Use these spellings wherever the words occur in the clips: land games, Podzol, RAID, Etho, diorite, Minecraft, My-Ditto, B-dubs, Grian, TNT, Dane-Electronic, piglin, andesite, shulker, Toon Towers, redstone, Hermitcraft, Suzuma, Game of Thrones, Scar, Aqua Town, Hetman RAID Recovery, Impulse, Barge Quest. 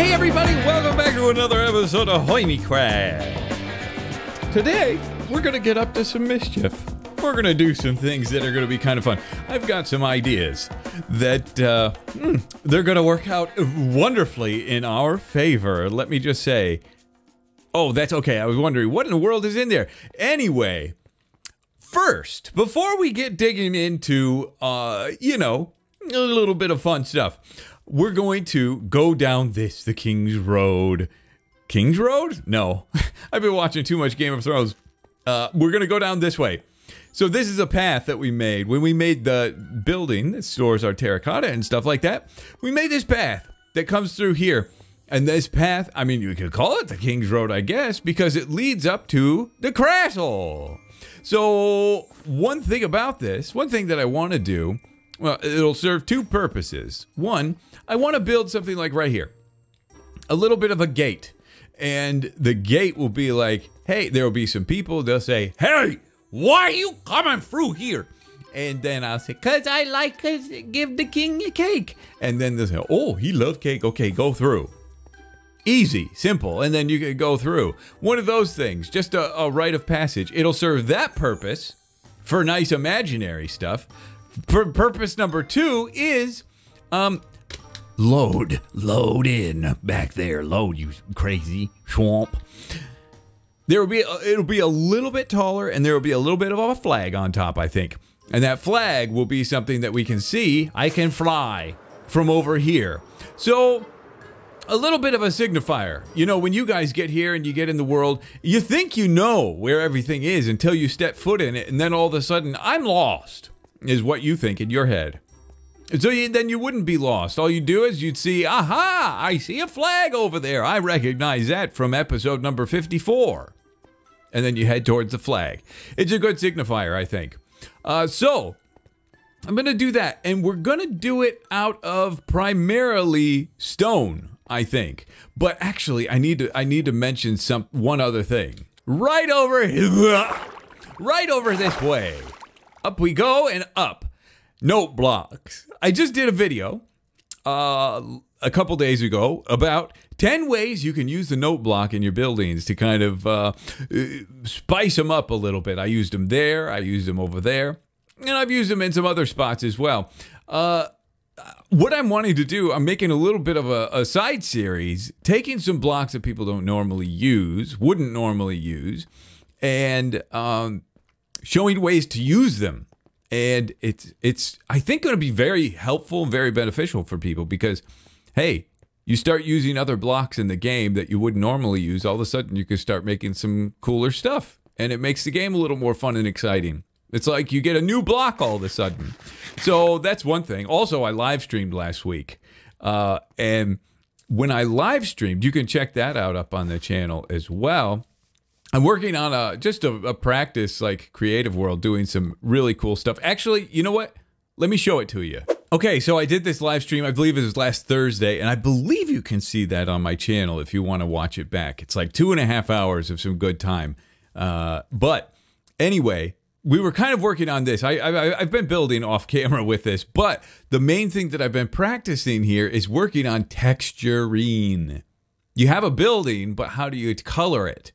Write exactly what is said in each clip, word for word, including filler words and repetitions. Hey everybody, welcome back to another episode of Hermitcraft. Today, we're gonna get up to some mischief. We're gonna do some things that are gonna be kind of fun. I've got some ideas that uh, mm, they're gonna work out wonderfully in our favor. Let me just say, oh, that's okay. I was wondering what in the world is in there. Anyway, first, before we get digging into, uh, you know, a little bit of fun stuff, we're going to go down this, the King's Road. King's Road? No. I've been watching too much Game of Thrones. Uh, we're going to go down this way. So this is a path that we made. When we made the building that stores our terracotta and stuff like that, we made this path that comes through here. And this path, I mean, you could call it the King's Road, I guess, because it leads up to the Castle. So one thing about this, one thing that I want to do, well, it'll serve two purposes. One, I want to build something like right here. A little bit of a gate. And the gate will be like, hey, there will be some people. They'll say, hey, why are you coming through here? And then I'll say, because I like to give the king a cake. And then they'll say, oh, he loves cake. Okay, go through. Easy, simple. And then you can go through. One of those things, just a, a rite of passage. It'll serve that purpose for nice imaginary stuff. For purpose number two is, um, load, load in back there, load you crazy swamp. There will be, a, it'll be a little bit taller, and there will be a little bit of a flag on top, I think. And that flag will be something that we can see. I can fly from over here. So a little bit of a signifier. You know, when you guys get here and you get in the world, you think you know where everything is until you step foot in it. And then all of a sudden, I'm lost, is what you think in your head. And so you, then you wouldn't be lost. All you do is you'd see, aha, I see a flag over there. I recognize that from episode number fifty-four. And then you head towards the flag. It's a good signifier, I think. Uh, so, I'm going to do that. And we're going to do it out of primarily stone, I think. But actually, I need to, I need to mention some, one other thing. Right over here. Right over this way. Up we go and up. Note blocks. I just did a video uh, a couple days ago about ten ways you can use the note block in your buildings to kind of uh, spice them up a little bit. I used them there. I used them over there. And I've used them in some other spots as well. Uh, what I'm wanting to do, I'm making a little bit of a, a side series, taking some blocks that people don't normally use, wouldn't normally use, and um, showing ways to use them. And it's, it's I think, going to be very helpful and very beneficial for people because, hey, you start using other blocks in the game that you wouldn't normally use. All of a sudden, you can start making some cooler stuff. And it makes the game a little more fun and exciting. It's like you get a new block all of a sudden. So that's one thing. Also, I live streamed last week. Uh, and when I live streamed, you can check that out up on the channel as well. I'm working on a, just a, a practice, like, creative world, doing some really cool stuff. Actually, you know what? Let me show it to you. Okay, so I did this live stream, I believe it was last Thursday, and I believe you can see that on my channel if you want to watch it back. It's like two and a half hours of some good time. Uh, but, anyway, we were kind of working on this. I, I, I've been building off camera with this, but the main thing that I've been practicing here is working on texturing. You have a building, but how do you color it?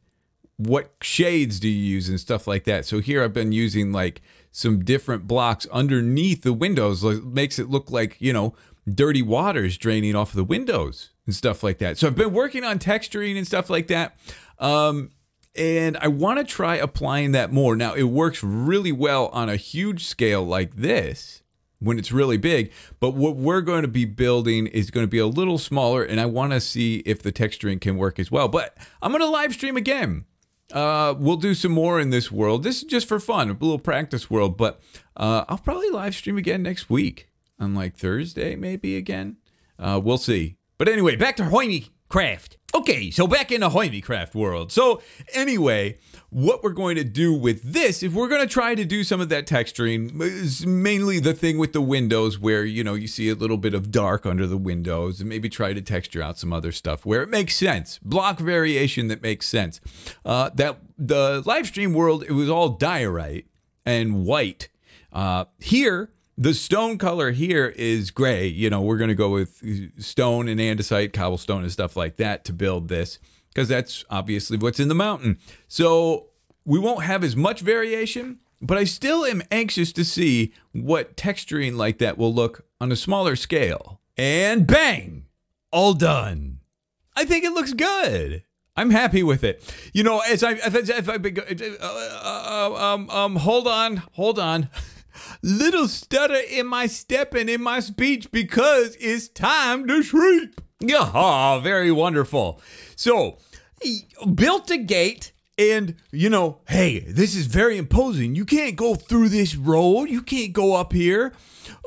What shades do you use and stuff like that? So here I've been using like some different blocks underneath the windows. It makes it look like, you know, dirty water's draining off the windows and stuff like that. So I've been working on texturing and stuff like that. Um, and I want to try applying that more. Now, it works really well on a huge scale like this when it's really big. But what we're going to be building is going to be a little smaller. And I want to see if the texturing can work as well. But I'm going to live stream again. Uh, we'll do some more in this world. This is just for fun, a little practice world, but uh, I'll probably live stream again next week. On like Thursday, maybe again. Uh, we'll see. But anyway, back to Hermitcraft. Okay, so back in the Hermitcraft world. So anyway, what we're going to do with this is we're going to try to do some of that texturing, mainly the thing with the windows where, you know, you see a little bit of dark under the windows, and maybe try to texture out some other stuff where it makes sense. Block variation that makes sense. Uh, that the live stream world, it was all diorite and white. Uh, here, The stone color here is gray. You know, we're going to go with stone and andesite, cobblestone and stuff like that to build this, because that's obviously what's in the mountain. So we won't have as much variation, but I still am anxious to see what texturing like that will look on a smaller scale. And bang! All done. I think it looks good. I'm happy with it. You know, as I, as I, as I been, uh, um, um, hold on, hold on. Little stutter in my step and in my speech because it's time to shriek. Oh, very wonderful. So, built a gate and, you know, hey, this is very imposing. You can't go through this road. You can't go up here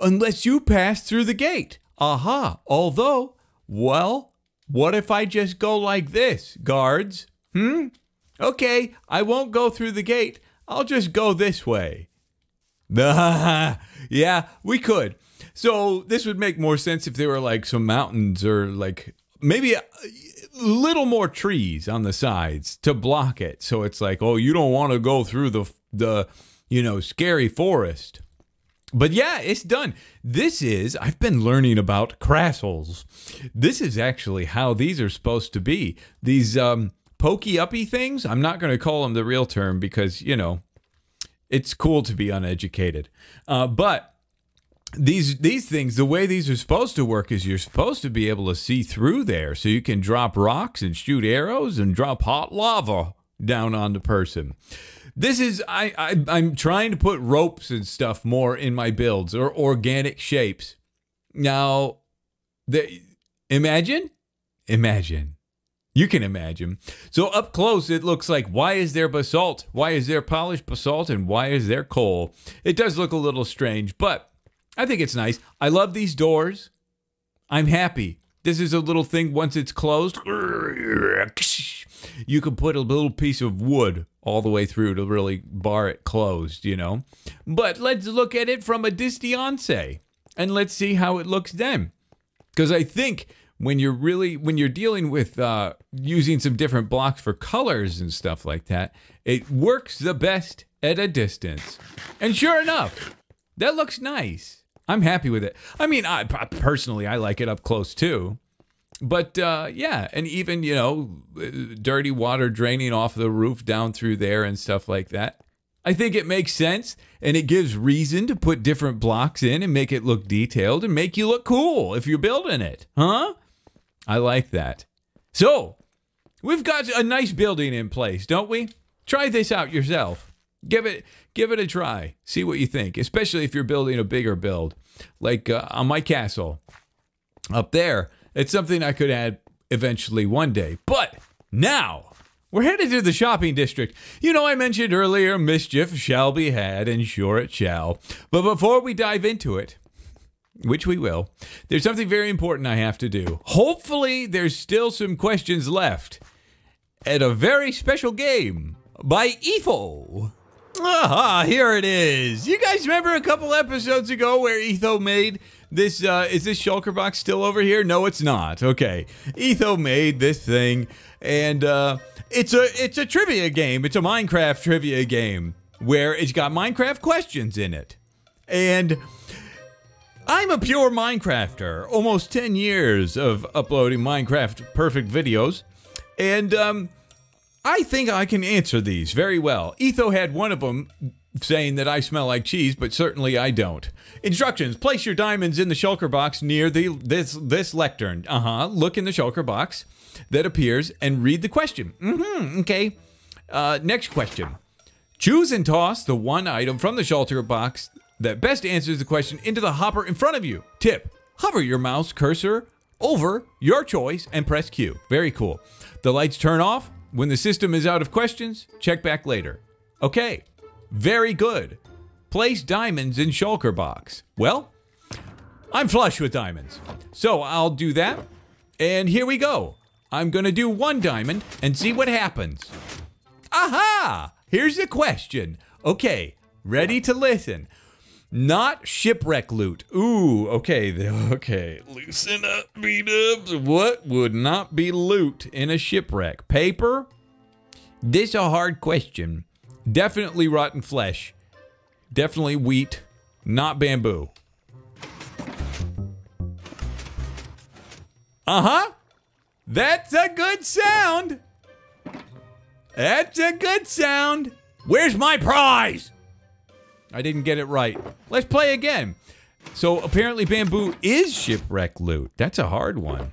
unless you pass through the gate. Aha. Although, well, what if I just go like this, guards? Hmm? Okay, I won't go through the gate. I'll just go this way. Yeah, we could. So this would make more sense if there were like some mountains or like maybe a little more trees on the sides to block it. So it's like, oh, you don't want to go through the, the, you know, scary forest. But yeah, it's done. This is, I've been learning about crassels. This is actually how these are supposed to be. These um, pokey-uppy things. I'm not going to call them the real term because, you know, it's cool to be uneducated, uh, but these these things, the way these are supposed to work is you're supposed to be able to see through there, so you can drop rocks and shoot arrows and drop hot lava down on the person. This is, I, I, I'm trying to put ropes and stuff more in my builds, or organic shapes. Now, the, imagine, imagine. You can imagine. So up close, it looks like, why is there basalt? Why is there polished basalt? And why is there coal? It does look a little strange, but I think it's nice. I love these doors. I'm happy. This is a little thing. Once it's closed, you can put a little piece of wood all the way through to really bar it closed, you know. But let's look at it from a distance, and let's see how it looks then. Because I think when you're really, when you're dealing with uh, using some different blocks for colors and stuff like that, it works the best at a distance. And sure enough, that looks nice. I'm happy with it. I mean, I personally, I like it up close too. But uh, yeah, and even, you know, dirty water draining off the roof down through there and stuff like that. I think it makes sense, and it gives reason to put different blocks in and make it look detailed and make you look cool if you're building it, huh? I like that. So, we've got a nice building in place, don't we? Try this out yourself. Give it give it a try. See what you think, especially if you're building a bigger build. Like uh, on my castle up there, it's something I could add eventually one day. But now, we're headed to the shopping district. You know, I mentioned earlier, mischief shall be had, and sure it shall. But before we dive into it, which we will, there's something very important I have to do. Hopefully, there's still some questions left at a very special game by Etho. Ah, here it is. You guys remember a couple episodes ago where Etho made this, uh, is this shulker box still over here? No, it's not. Okay. Etho made this thing, and uh, it's a, it's a trivia game. It's a Minecraft trivia game where it's got Minecraft questions in it. And I'm a pure Minecrafter, almost ten years of uploading Minecraft perfect videos, and um, I think I can answer these very well. Etho had one of them saying that I smell like cheese, but certainly I don't. Instructions: place your diamonds in the shulker box near the this this lectern. Uh-huh. Look in the shulker box that appears and read the question. Mm-hmm. Okay. Uh, next question: choose and toss the one item from the shulker box that best answers the question into the hopper in front of you. Tip: hover your mouse cursor over your choice and press Q. Very cool. The lights turn off when the system is out of questions. Check back later. Okay, very good. Place diamonds in shulker box. Well, I'm flush with diamonds, so I'll do that. And here we go. I'm gonna do one diamond and see what happens. Aha! Here's the question. Okay, ready to listen. Not shipwreck loot. Ooh, okay, okay. Loosen up, B-dubs. What would not be loot in a shipwreck? Paper? This a hard question. Definitely rotten flesh. Definitely wheat. Not bamboo. Uh-huh. That's a good sound. That's a good sound. Where's my prize? I didn't get it right. Let's play again. So apparently bamboo is shipwreck loot. That's a hard one.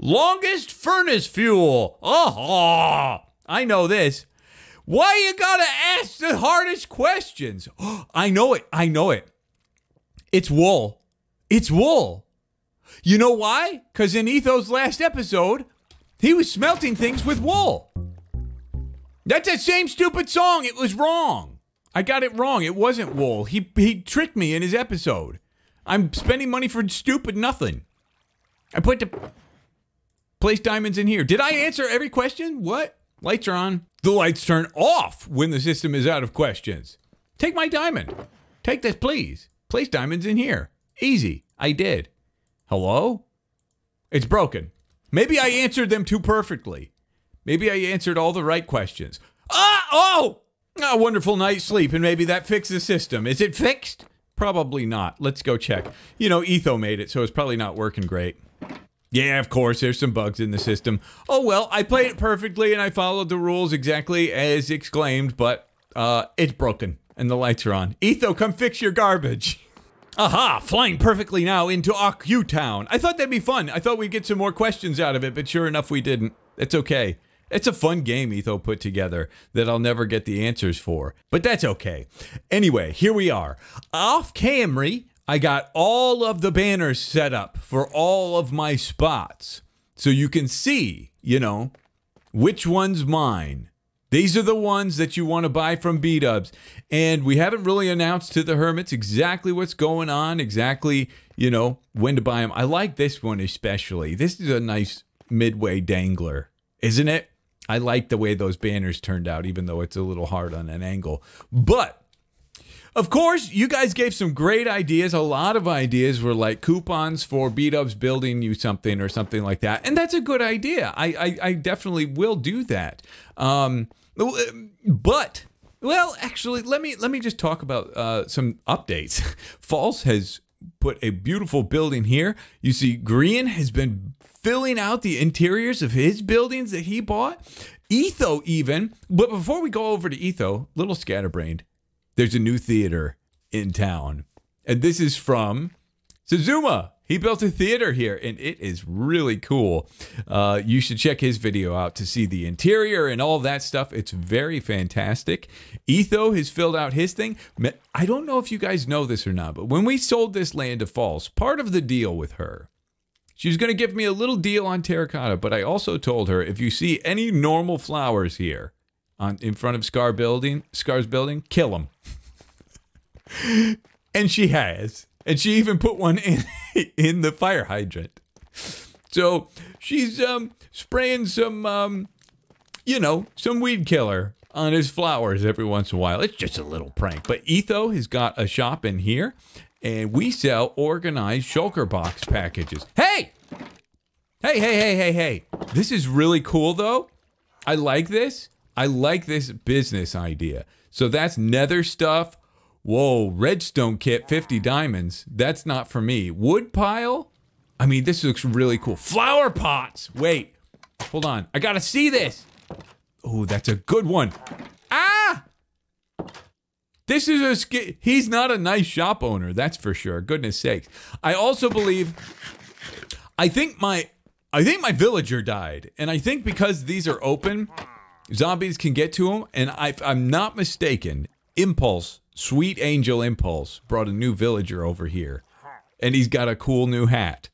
Longest furnace fuel. Oh, I know this. Why you gotta ask the hardest questions? Oh, I know it. I know it. It's wool. It's wool. You know why? Because in Etho's last episode, he was smelting things with wool. That's that same stupid song. It was wrong. I got it wrong. It wasn't wool. He, he tricked me in his episode. I'm spending money for stupid nothing. I put the... Place diamonds in here. Did I answer every question? What? Lights are on. The lights turn off when the system is out of questions. Take my diamond. Take this, please. Place diamonds in here. Easy. I did. Hello? It's broken. Maybe I answered them too perfectly. Maybe I answered all the right questions. Ah! Oh! A wonderful night's sleep, and maybe that fixed the system. Is it fixed? Probably not. Let's go check. You know, Etho made it, so it's probably not working great. Yeah, of course, there's some bugs in the system. Oh, well, I played it perfectly and I followed the rules exactly as exclaimed, but uh, it's broken and the lights are on. Etho, come fix your garbage. Aha, flying perfectly now into Aqua Town. I thought that'd be fun. I thought we'd get some more questions out of it, but sure enough, we didn't. It's okay. It's a fun game Etho put together that I'll never get the answers for, but that's okay. Anyway, here we are. Off camera. I got all of the banners set up for all of my spots. So you can see, you know, which one's mine. These are the ones that you want to buy from B-dubs. And we haven't really announced to the Hermits exactly what's going on, exactly, you know, when to buy them. I like this one especially. This is a nice midway dangler, isn't it? I like the way those banners turned out, even though it's a little hard on an angle. But... of course, you guys gave some great ideas. A lot of ideas were like coupons for B-dubs building you something or something like that. And that's a good idea. I, I, I definitely will do that. Um, but, well, actually, let me, let me just talk about uh, some updates. False has put a beautiful building here. You see, Grian has been filling out the interiors of his buildings that he bought. Etho even. But before we go over to Etho, little scatterbrained. There's a new theater in town, and this is from Suzuma. He built a theater here, and it is really cool. Uh, you should check his video out to see the interior and all that stuff. It's very fantastic. Etho has filled out his thing. I don't know if you guys know this or not, but when we sold this land to False, part of the deal with her, she was going to give me a little deal on terracotta, but I also told her, if you see any normal flowers here, on, in front of Scar building, Scar's building, kill him. And she has. And she even put one in, in the fire hydrant. So she's um, spraying some, um, you know, some weed killer on his flowers every once in a while. It's just a little prank. But Etho has got a shop in here, and we sell organized shulker box packages. Hey! Hey, hey, hey, hey, hey. This is really cool, though. I like this. I like this business idea. So that's nether stuff. Whoa, redstone kit, fifty diamonds. That's not for me. Wood pile? I mean, this looks really cool. Flower pots! Wait, hold on. I gotta see this. Oh, that's a good one. Ah! This is a sk- he's not a nice shop owner, that's for sure. Goodness sakes. I also believe, I think my, I think my villager died. And I think because these are open, zombies can get to him, and I, if I'm not mistaken, Impulse, sweet angel Impulse, brought a new villager over here, and he's got a cool new hat.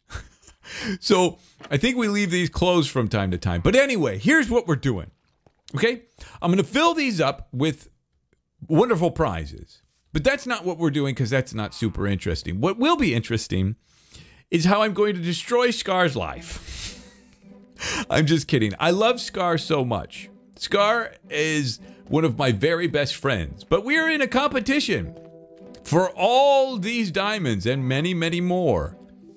So I think we leave these closed from time to time. But anyway, here's what we're doing, okay? I'm going to fill these up with wonderful prizes, but that's not what we're doing because that's not super interesting. What will be interesting is how I'm going to destroy Scar's life. I'm just kidding. I love Scar so much. Scar is one of my very best friends, but we are in a competition for all these diamonds and many, many more.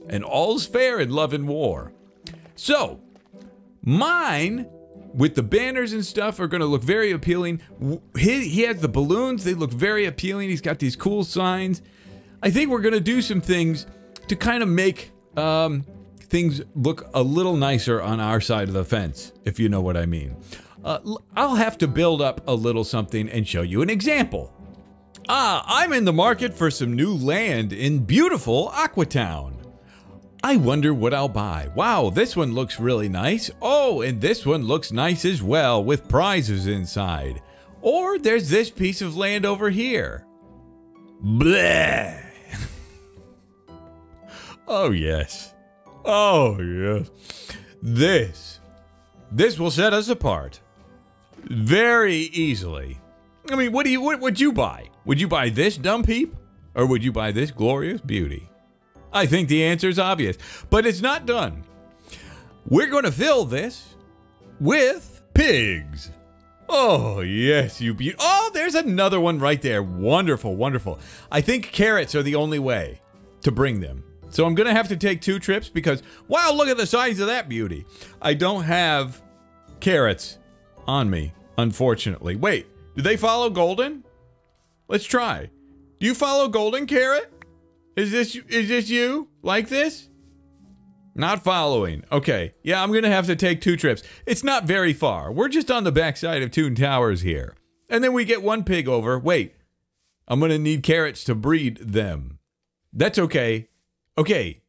And all's fair in love and war. So, mine, with the banners and stuff, are going to look very appealing. He, he has the balloons. They look very appealing. He's got these cool signs. I think we're going to do some things to kind of make um, things look a little nicer on our side of the fence, if you know what I mean. Uh, I'll have to build up a little something and show you an example. Ah, I'm in the market for some new land in beautiful Aqua Town. I wonder what I'll buy. Wow, this one looks really nice. Oh, and this one looks nice as well with prizes inside. Or there's this piece of land over here. Bleh. Oh, yes. Oh, yes. This. This will set us apart. Very easily. I mean, what do you, what would you buy? Would you buy this dumb heap? Or would you buy this glorious beauty? I think the answer is obvious, but it's not done. We're going to fill this with pigs. Oh, yes, you beaut. Oh, there's another one right there. Wonderful, wonderful. I think carrots are the only way to bring them. So I'm going to have to take two trips because, wow, look at the size of that beauty. I don't have carrots on me, unfortunately. Wait, do they follow golden? Let's try. Do you follow golden, carrot? Is this, is this you? Like this? Not following. Okay. Yeah, I'm going to have to take two trips. It's not very far. We're just on the backside of Toon Towers here. And then we get one pig over. Wait. I'm going to need carrots to breed them. That's okay. Okay.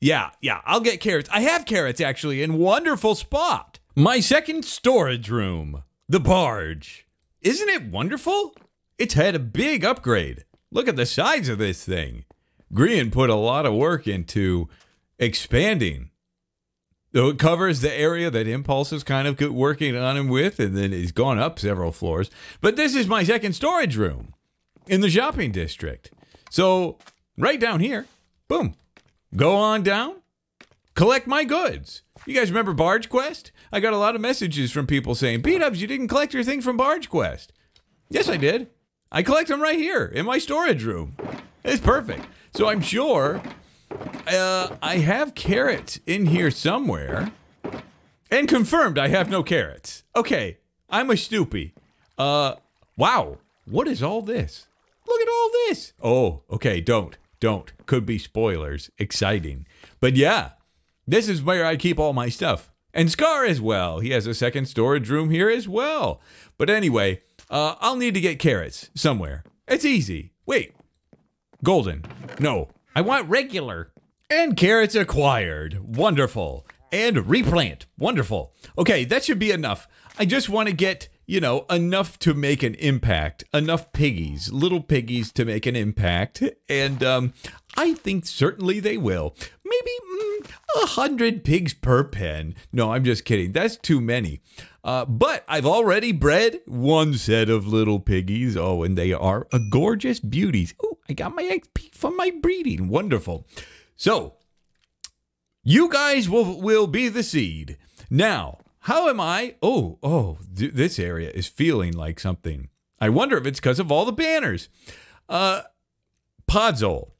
Yeah, yeah, I'll get carrots. I have carrots, actually, in wonderful spot. My second storage room, the barge. Isn't it wonderful? It's had a big upgrade. Look at the size of this thing. Grian put a lot of work into expanding. So it covers the area that Impulse is kind of working on him with, and then he's gone up several floors. But this is my second storage room in the shopping district. So right down here, boom. Go on down. Collect my goods. You guys remember Barge Quest? I got a lot of messages from people saying, B-dubs, you didn't collect your thing from Barge Quest. Yes, I did. I collect them right here in my storage room. It's perfect. So I'm sure uh, I have carrots in here somewhere. And confirmed I have no carrots. Okay, I'm a stoopy. Uh, wow, what is all this? Look at all this. Oh, okay, don't. Don't. Could be spoilers. Exciting. But yeah, this is where I keep all my stuff. And Scar as well. He has a second storage room here as well. But anyway, uh, I'll need to get carrots somewhere. It's easy. Wait. Golden. No. I want regular. And carrots acquired. Wonderful. And replant. Wonderful. Okay, that should be enough. I just want to get, you know, enough to make an impact, enough piggies, little piggies to make an impact. And um, I think certainly they will. Maybe mm, one hundred pigs per pen. No, I'm just kidding. That's too many. Uh, but I've already bred one set of little piggies. Oh, and they are a gorgeous beauties. Oh, I got my X P from my breeding. Wonderful. So you guys will, will be the seed. Now, how am I? Oh, oh, th this area is feeling like something. I wonder if it's because of all the banners. Uh, Podzol.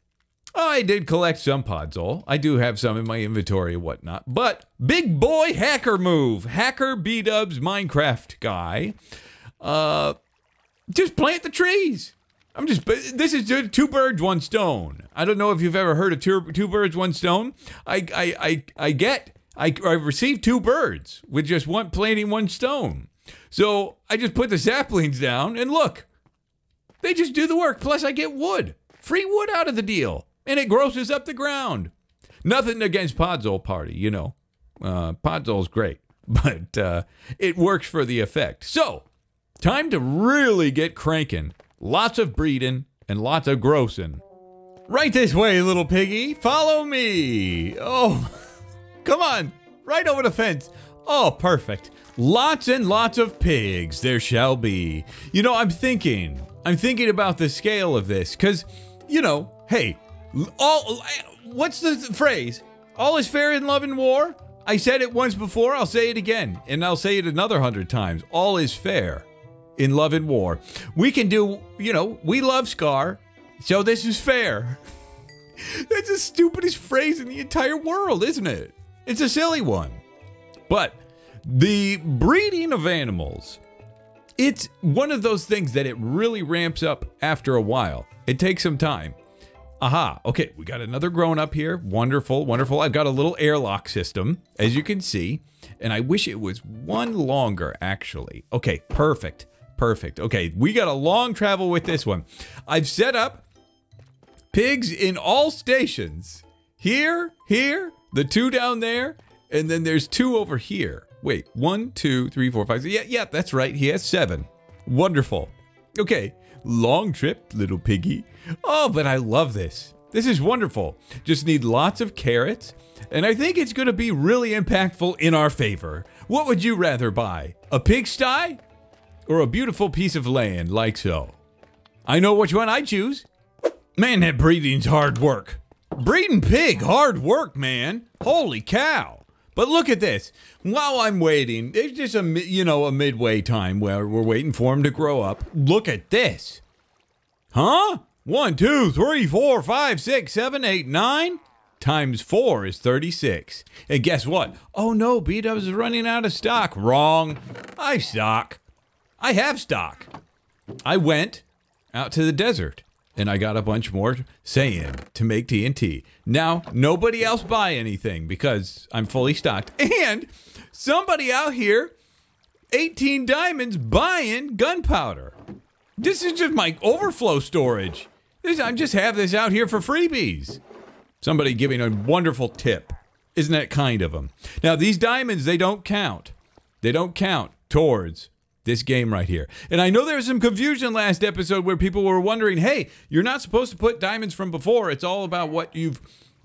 Oh, I did collect some Podzol. I do have some in my inventory and whatnot. But big boy hacker move. Hacker B-dubs Minecraft guy. Uh, just plant the trees. I'm just, this is two birds, one stone. I don't know if you've ever heard of two, two birds, one stone. I, I, I, I get I, I received two birds with just one planting one stone. So I just put the saplings down and look, they just do the work. Plus I get wood, free wood out of the deal, and it grosses up the ground. Nothing against Podzol party, you know, uh, Podzol's great, but uh, it works for the effect. So time to really get cranking. Lots of breeding and lots of grossing. Right this way, little piggy, follow me. Oh, come on, right over the fence. Oh, perfect. Lots and lots of pigs there shall be. You know, I'm thinking, I'm thinking about the scale of this because, you know, hey, all, what's the phrase? All is fair in love and war. I said it once before, I'll say it again, and I'll say it another hundred times. All is fair in love and war. We can do, you know, we love Scar, so this is fair. That's the stupidest phrase in the entire world, isn't it? It's a silly one. But the breeding of animals, it's one of those things that it really ramps up after a while. It takes some time. Aha, okay, we got another grown up here. Wonderful, wonderful. I've got a little airlock system, as you can see, and I wish it was one longer, actually. Okay, perfect, perfect. Okay, we got a long travel with this one. I've set up pigs in all stations. Here, here, the two down there, and then there's two over here. Wait, one, two, three, four, five, six. Yeah, yeah, that's right, he has seven. Wonderful. Okay, long trip, little piggy. Oh, but I love this. This is wonderful. Just need lots of carrots, and I think it's going to be really impactful in our favor. What would you rather buy? A pigsty or a beautiful piece of land like so? I know which one I choose. Man, that breeding's hard work. Breeding pig, hard work, man. Holy cow. But look at this. While I'm waiting, it's just a, you know, a midway time where we're waiting for him to grow up. Look at this. Huh? One, two, three, four, five, six, seven, eight, nine. Times four is thirty-six. And guess what? Oh no, B-dubs is running out of stock. Wrong. I stock. I have stock. I went out to the desert and I got a bunch more sand to make T N T. Now, nobody else buy anything because I'm fully stocked. And somebody out here, eighteen diamonds, buying gunpowder. This is just my overflow storage. This, I just have this out here for freebies. Somebody giving a wonderful tip. Isn't that kind of them? Now, these diamonds, they don't count. They don't count towards this game right here. And I know there was some confusion last episode where people were wondering, hey, you're not supposed to put diamonds from before. It's all about what you've...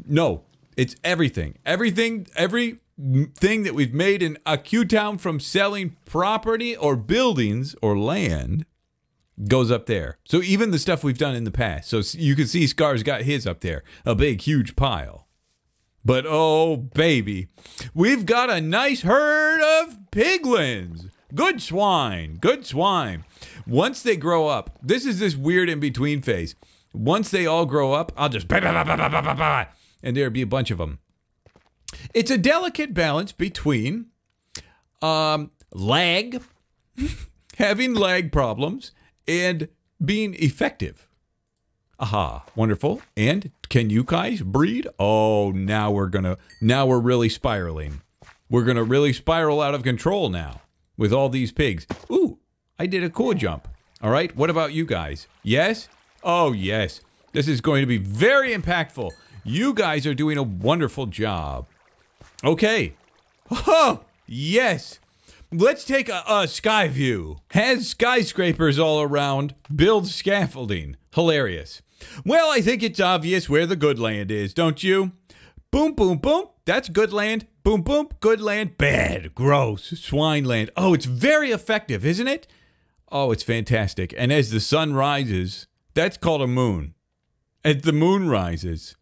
No, it's everything. Everything, everything that we've made in Aqua Town from selling property or buildings or land goes up there. So even the stuff we've done in the past. So you can see Scar's got his up there. A big, huge pile. But oh, baby. We've got a nice herd of piglins. Good swine, good swine. Once they grow up, this is this weird in-between phase. Once they all grow up, I'll just... and there'll be a bunch of them. It's a delicate balance between um, lag, having lag problems, and being effective. Aha, wonderful. And can you guys breed? Oh, now we're gonna, now we're really spiraling. We're gonna really spiral out of control now. With all these pigs. Ooh, I did a cool jump. All right, what about you guys? Yes? Oh, yes. This is going to be very impactful. You guys are doing a wonderful job. Okay. Oh, yes. Let's take a, a sky view. Has skyscrapers all around. Build scaffolding. Hilarious. Well, I think it's obvious where the good land is, don't you? Boom, boom, boom. That's good land. Boom, boom, good land, bad, gross, swine land. Oh, it's very effective, isn't it? Oh, it's fantastic. And as the sun rises, that's called a moon. As the moon rises,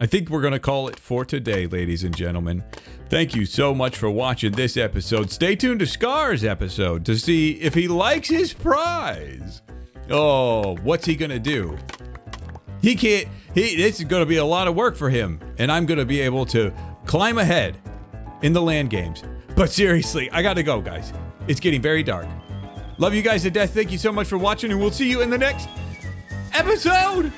I think we're going to call it for today, ladies and gentlemen. Thank you so much for watching this episode. Stay tuned to Scar's episode to see if he likes his prize. Oh, what's he going to do? He can't, he, this is going to be a lot of work for him. And I'm going to be able to climb ahead in the land games. But seriously, I gotta go, guys. It's getting very dark. Love you guys to death. Thank you so much for watching, and we'll see you in the next episode.